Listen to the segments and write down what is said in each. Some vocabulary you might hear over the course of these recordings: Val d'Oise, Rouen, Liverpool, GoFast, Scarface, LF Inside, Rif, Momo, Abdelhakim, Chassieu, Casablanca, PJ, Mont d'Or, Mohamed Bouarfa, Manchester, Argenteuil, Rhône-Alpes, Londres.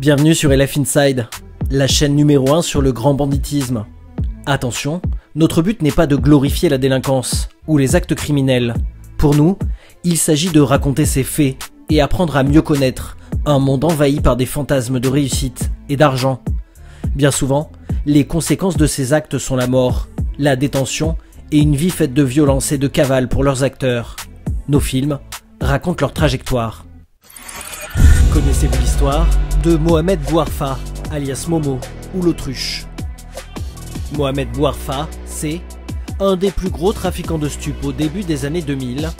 Bienvenue sur LF Inside, la chaîne numéro 1 sur le grand banditisme. Attention, notre but n'est pas de glorifier la délinquance ou les actes criminels. Pour nous, il s'agit de raconter ces faits et apprendre à mieux connaître un monde envahi par des fantasmes de réussite et d'argent. Bien souvent, les conséquences de ces actes sont la mort, la détention et une vie faite de violence et de cavale pour leurs acteurs. Nos films racontent leur trajectoire. Connaissez-vous l'histoire de Mohamed Bouarfa, alias Momo, ou l'autruche? Mohamed Bouarfa, c'est un des plus gros trafiquants de stupes au début des années 2000,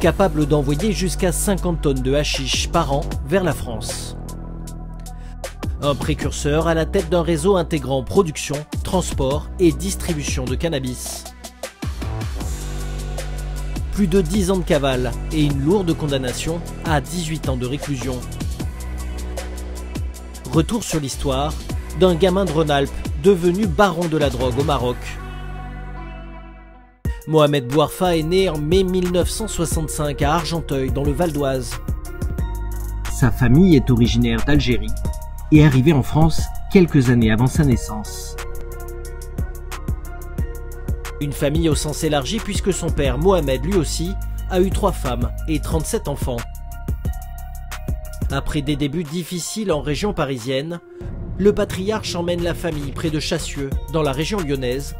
capable d'envoyer jusqu'à 50 tonnes de hashish par an vers la France. Un précurseur à la tête d'un réseau intégrant production, transport et distribution de cannabis. Plus de 10 ans de cavale et une lourde condamnation à 18 ans de réclusion. Retour sur l'histoire d'un gamin de Rhône-Alpes devenu baron de la drogue au Maroc. Mohamed Bouarfa est né en mai 1965 à Argenteuil, dans le Val d'Oise. Sa famille est originaire d'Algérie et arrivé en France quelques années avant sa naissance. Une famille au sens élargi puisque son père, Mohamed, lui aussi, a eu 3 femmes et 37 enfants. Après des débuts difficiles en région parisienne, le patriarche emmène la famille près de Chassieu, dans la région lyonnaise,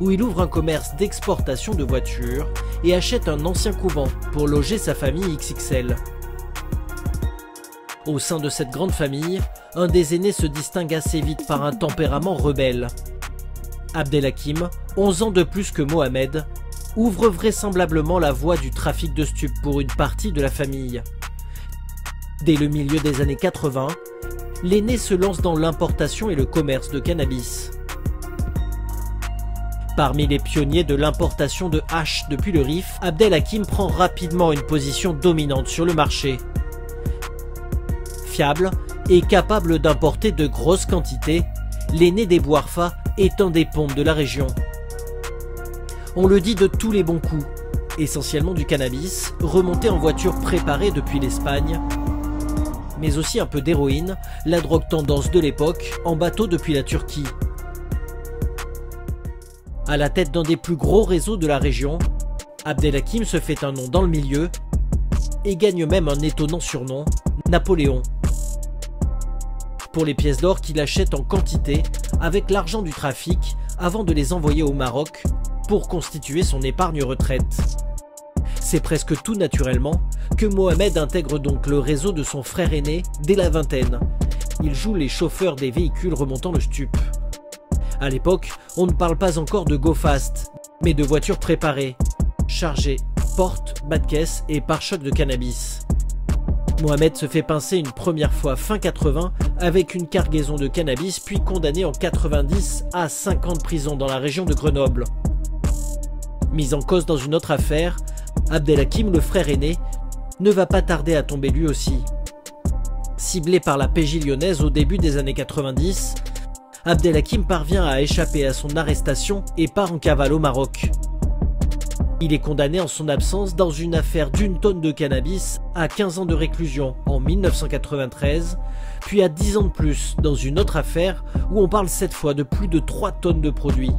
où il ouvre un commerce d'exportation de voitures et achète un ancien couvent pour loger sa famille XXL. Au sein de cette grande famille, un des aînés se distingue assez vite par un tempérament rebelle. Abdelhakim, 11 ans de plus que Mohamed, ouvre vraisemblablement la voie du trafic de stupes pour une partie de la famille. Dès le milieu des années 80, l'aîné se lance dans l'importation et le commerce de cannabis. Parmi les pionniers de l'importation de hash depuis le Rif, Abdelhakim prend rapidement une position dominante sur le marché. Fiable et capable d'importer de grosses quantités, l'aîné des Bouarfa est un des pompes de la région. On le dit de tous les bons coups, essentiellement du cannabis, remonté en voiture préparée depuis l'Espagne, mais aussi un peu d'héroïne, la drogue tendance de l'époque, en bateau depuis la Turquie. À la tête d'un des plus gros réseaux de la région, Abdelhakim se fait un nom dans le milieu et gagne même un étonnant surnom, Napoléon, pour les pièces d'or qu'il achète en quantité avec l'argent du trafic avant de les envoyer au Maroc pour constituer son épargne retraite. C'est presque tout naturellement que Mohamed intègre donc le réseau de son frère aîné dès la vingtaine. Il joue les chauffeurs des véhicules remontant le stup. À l'époque, on ne parle pas encore de GoFast, mais de voitures préparées, chargées, portes, bas de caisse et pare-chocs de cannabis. Mohamed se fait pincer une première fois fin 80 avec une cargaison de cannabis, puis condamné en 90 à 5 ans de prison dans la région de Grenoble. Mis en cause dans une autre affaire, Abdelhakim, le frère aîné, ne va pas tarder à tomber lui aussi. Ciblé par la PJ lyonnaise au début des années 90, Abdelhakim parvient à échapper à son arrestation et part en cavale au Maroc. Il est condamné en son absence dans une affaire d'une tonne de cannabis à 15 ans de réclusion en 1993, puis à 10 ans de plus dans une autre affaire où on parle cette fois de plus de 3 tonnes de produits.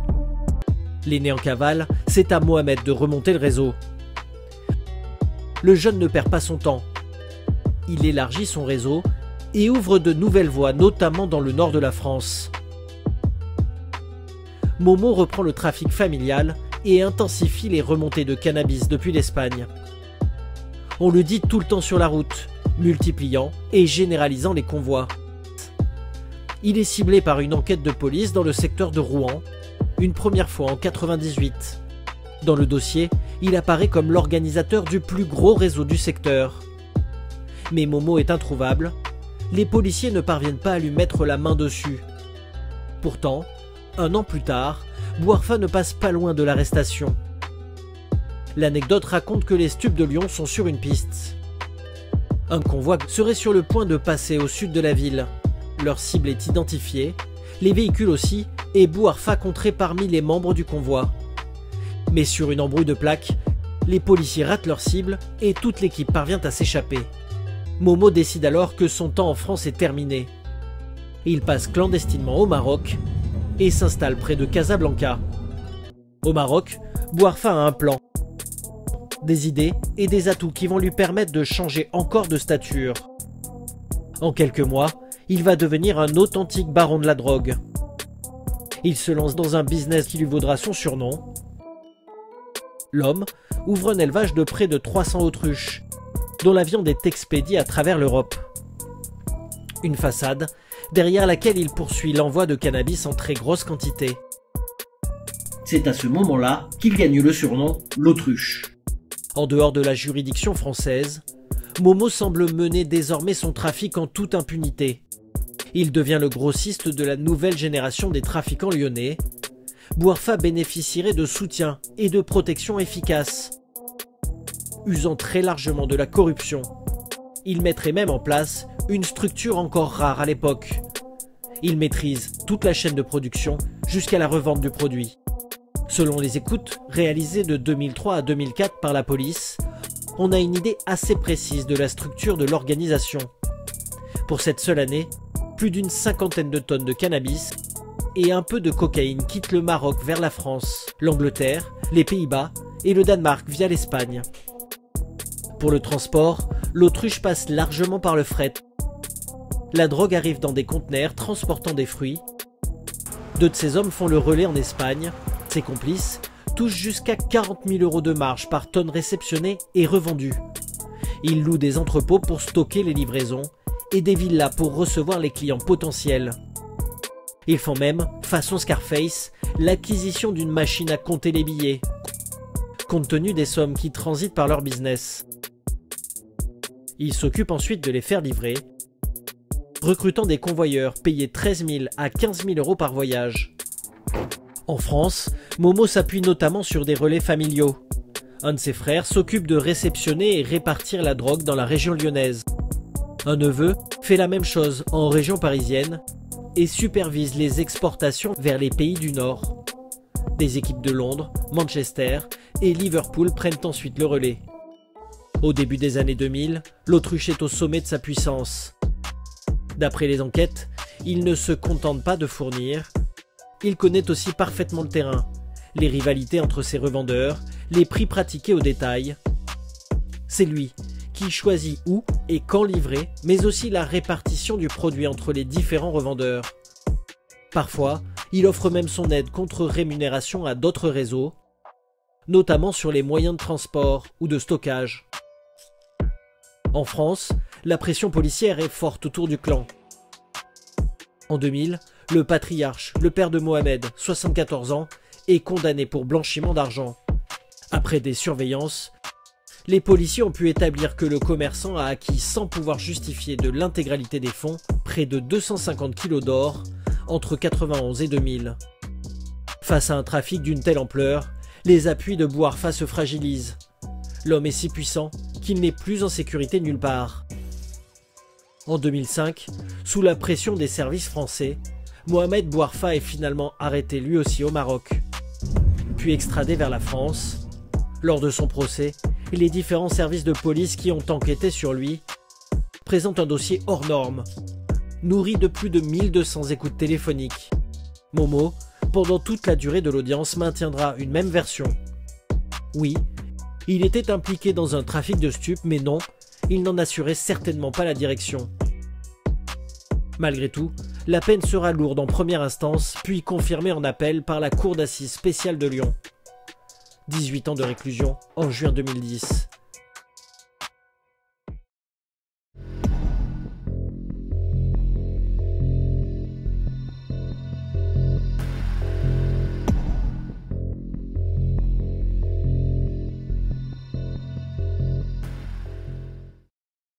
L'aîné en cavale, c'est à Mohamed de remonter le réseau. Le jeune ne perd pas son temps. Il élargit son réseau et ouvre de nouvelles voies, notamment dans le nord de la France. Momo reprend le trafic familial et intensifie les remontées de cannabis depuis l'Espagne. On le dit tout le temps sur la route, multipliant et généralisant les convois. Il est ciblé par une enquête de police dans le secteur de Rouen, une première fois en 98. Dans le dossier, il apparaît comme l'organisateur du plus gros réseau du secteur. Mais Momo est introuvable, les policiers ne parviennent pas à lui mettre la main dessus. Pourtant, un an plus tard, Bouarfa ne passe pas loin de l'arrestation. L'anecdote raconte que les stupes de Lyon sont sur une piste. Un convoi serait sur le point de passer au sud de la ville. Leur cible est identifiée, les véhicules aussi, et Bouarfa contré parmi les membres du convoi. Mais sur une embrouille de plaques, les policiers ratent leur cible et toute l'équipe parvient à s'échapper. Momo décide alors que son temps en France est terminé. Il passe clandestinement au Maroc et s'installe près de Casablanca. Au Maroc, Bouarfa a un plan, des idées et des atouts qui vont lui permettre de changer encore de stature. En quelques mois, il va devenir un authentique baron de la drogue. Il se lance dans un business qui lui vaudra son surnom. L'homme ouvre un élevage de près de 300 autruches, dont la viande est expédiée à travers l'Europe. Une façade derrière laquelle il poursuit l'envoi de cannabis en très grosse quantité. C'est à ce moment-là qu'il gagne le surnom « l'autruche ». En dehors de la juridiction française, Momo semble mener désormais son trafic en toute impunité. Il devient le grossiste de la nouvelle génération des trafiquants lyonnais. Bouarfa bénéficierait de soutien et de protection efficaces. Usant très largement de la corruption, il mettrait même en place une structure encore rare à l'époque. Il maîtrise toute la chaîne de production jusqu'à la revente du produit. Selon les écoutes réalisées de 2003 à 2004 par la police, on a une idée assez précise de la structure de l'organisation. Pour cette seule année, plus d'une cinquantaine de tonnes de cannabis et un peu de cocaïne quittent le Maroc vers la France, l'Angleterre, les Pays-Bas et le Danemark via l'Espagne. Pour le transport, l'autruche passe largement par le fret. La drogue arrive dans des conteneurs transportant des fruits. Deux de ces hommes font le relais en Espagne. Ses complices touchent jusqu'à 40 000 € de marge par tonne réceptionnée et revendue. Ils louent des entrepôts pour stocker les livraisons et des villas pour recevoir les clients potentiels. Ils font même, façon Scarface, l'acquisition d'une machine à compter les billets, compte tenu des sommes qui transitent par leur business. Ils s'occupent ensuite de les faire livrer, recrutant des convoyeurs payés 13 000 à 15 000 € par voyage. En France, Momo s'appuie notamment sur des relais familiaux. Un de ses frères s'occupe de réceptionner et répartir la drogue dans la région lyonnaise. Un neveu fait la même chose en région parisienne et supervise les exportations vers les pays du Nord. Des équipes de Londres, Manchester et Liverpool prennent ensuite le relais. Au début des années 2000, l'autruche est au sommet de sa puissance. D'après les enquêtes, il ne se contente pas de fournir. Il connaît aussi parfaitement le terrain, les rivalités entre ses revendeurs, les prix pratiqués au détail. C'est lui qui choisit où et quand livrer, mais aussi la répartition du produit entre les différents revendeurs. Parfois, il offre même son aide contre rémunération à d'autres réseaux, notamment sur les moyens de transport ou de stockage. En France, la pression policière est forte autour du clan. En 2000, le patriarche, le père de Mohamed, 74 ans, est condamné pour blanchiment d'argent. Après des surveillances, les policiers ont pu établir que le commerçant a acquis sans pouvoir justifier de l'intégralité des fonds près de 250 kg d'or entre 91 et 2000. Face à un trafic d'une telle ampleur, les appuis de Bouarfa se fragilisent. L'homme est si puissant qu'il n'est plus en sécurité nulle part. En 2005, sous la pression des services français, Mohamed Bouarfa est finalement arrêté lui aussi au Maroc, puis extradé vers la France. Lors de son procès, les différents services de police qui ont enquêté sur lui présentent un dossier hors norme, nourri de plus de 1200 écoutes téléphoniques. Momo, pendant toute la durée de l'audience, maintiendra une même version. Oui, il était impliqué dans un trafic de stupes, mais non, il n'en assurait certainement pas la direction. Malgré tout, la peine sera lourde en première instance, puis confirmée en appel par la Cour d'assises spéciale de Lyon. 18 ans de réclusion en juin 2010.